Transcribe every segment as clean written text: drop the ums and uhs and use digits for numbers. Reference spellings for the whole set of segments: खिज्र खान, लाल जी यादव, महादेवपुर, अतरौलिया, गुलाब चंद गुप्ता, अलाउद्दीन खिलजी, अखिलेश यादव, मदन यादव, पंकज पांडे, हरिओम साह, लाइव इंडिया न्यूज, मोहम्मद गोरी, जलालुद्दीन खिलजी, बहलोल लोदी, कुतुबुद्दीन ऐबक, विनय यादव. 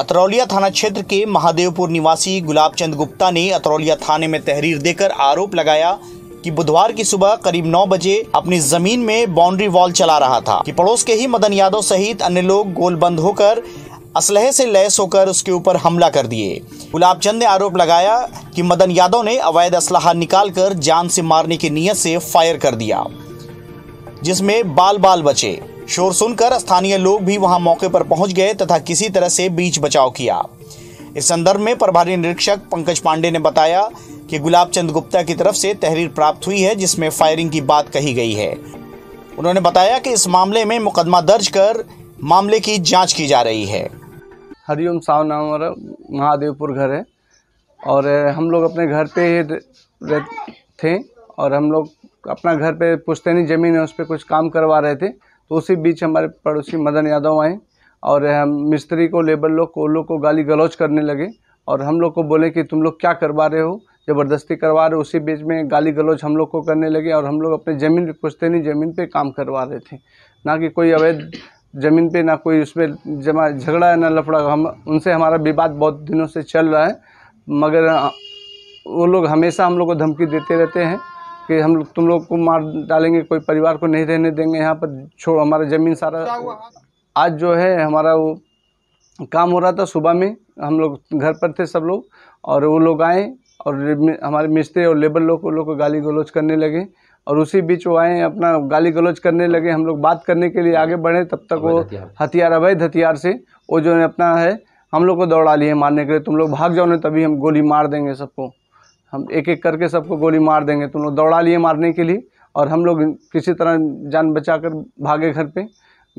अतरौलिया थाना क्षेत्र के महादेवपुर निवासी गुलाब चंद गुप्ता ने अतरौलिया थाने में तहरीर देकर आरोप लगाया कि बुधवार की सुबह करीब 9 बजे अपनी जमीन में बाउंड्री वॉल चला रहा था कि पड़ोस के ही मदन यादव सहित अन्य लोग गोलबंद होकर असलहे से लैस होकर उसके ऊपर हमला कर दिए। गुलाब चंद ने आरोप लगाया कि मदन यादव ने अवैध असलहा निकालकर जान से मारने की नीयत से फायर कर दिया, जिसमें बाल बाल बचे। शोर सुनकर स्थानीय लोग भी वहां मौके पर पहुंच गए तथा किसी तरह से बीच बचाव किया। इस संदर्भ में प्रभारी निरीक्षक पंकज पांडे ने बताया कि गुलाब चंद गुप्ता की तरफ से तहरीर प्राप्त हुई है, जिसमें फायरिंग की बात कही गई है। उन्होंने बताया कि इस मामले में मुकदमा दर्ज कर मामले की जांच की जा रही है। हरिओम साह नाम हमारा महादेवपुर घर है और हम लोग अपने घर पे ही थे और हम लोग अपना घर पे पुश्तैनी ज़मीन है उस पर कुछ काम करवा रहे थे, तो उसी बीच हमारे पड़ोसी मदन यादव आए और हम मिस्त्री को, लेबर लोग को गाली गलौज करने लगे और हम लोग को बोले कि तुम लोग क्या करवा रहे हो, ज़बरदस्ती करवा रहे हो। उसी बीच में गाली गलौज हम लोग को करने लगे और हम लोग अपने ज़मीन पर पुश्तैनी ज़मीन पर काम करवा रहे थे, ना कि कोई अवैध ज़मीन पे, ना कोई उसमें जमा झगड़ा है ना लफड़ा। हम उनसे हमारा विवाद बहुत दिनों से चल रहा है, मगर वो लोग हमेशा हम लोग को धमकी देते रहते हैं कि हम तुम लोग को मार डालेंगे, कोई परिवार को नहीं रहने देंगे यहाँ पर, छोड़ हमारा ज़मीन सारा। आज जो है हमारा वो काम हो रहा था, सुबह में हम लोग घर पर थे सब लोग और वो लोग आए और हमारे मिस्त्री और लेबर लोग को गाली गलौज करने लगे और उसी बीच वो आए अपना गाली गलौज करने लगे। हम लोग बात करने के लिए आगे बढ़े, तब तक वो अवैध हथियार से वो जो है अपना है हम लोग को दौड़ा लिए मारने के लिए। तुम लोग भाग जाओ ना, तभी हम गोली मार देंगे सबको, हम एक एक करके सबको गोली मार देंगे। तुम लोग दौड़ा लिए मारने के लिए और हम लोग किसी तरह जान बचा कर भागे घर पर।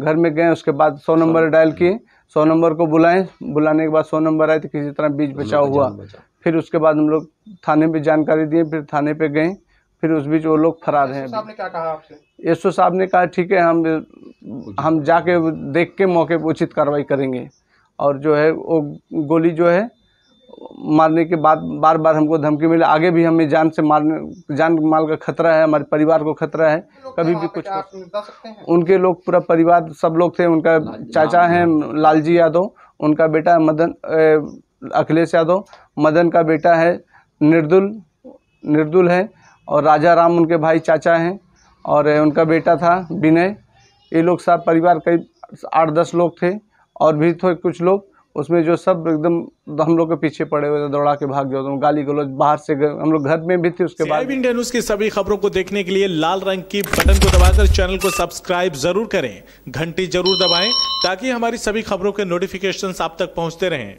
घर में गए, उसके बाद 100 नंबर डायल किए, 100 नंबर को बुलाएं, बुलाने के बाद 100 नंबर आए तो किसी तरह बीच बचाव हुआ। फिर उसके बाद हम लोग थाने पर जानकारी दिए, फिर थाने पर गए, फिर उस बीच वो लोग फरार हैं। एसओ साहब ने कहा ठीक है, हम जाके देख के मौके पर उचित कार्रवाई करेंगे। और जो है वो गोली जो है मारने के बाद बार बार हमको धमकी मिली, आगे भी हमें जान से मारने, जान माल का खतरा है, हमारे परिवार को खतरा है, कभी भी कुछ हैं। उनके लोग पूरा परिवार सब लोग थे, उनका चाचा है लाल जी यादव, उनका बेटा मदन अखिलेश यादव, मदन का बेटा है निर्दुल है और राजा राम उनके भाई चाचा हैं और उनका बेटा था विनय। ये लोग सब परिवार करीब 8-10 लोग थे और भी थे कुछ लोग उसमें, जो सब एकदम हम लोग के पीछे पड़े हुए थे, दौड़ा के भाग जाते, गाली गलौज बाहर से हम लोग घर में भी थे। उसके बाद लाइव इंडिया न्यूज की सभी खबरों को देखने के लिए लाल रंग की बटन को दबाकर चैनल को सब्सक्राइब जरूर करें, घंटी जरूर दबाएं ताकि हमारी सभी खबरों के नोटिफिकेशन आप तक पहुँचते रहें।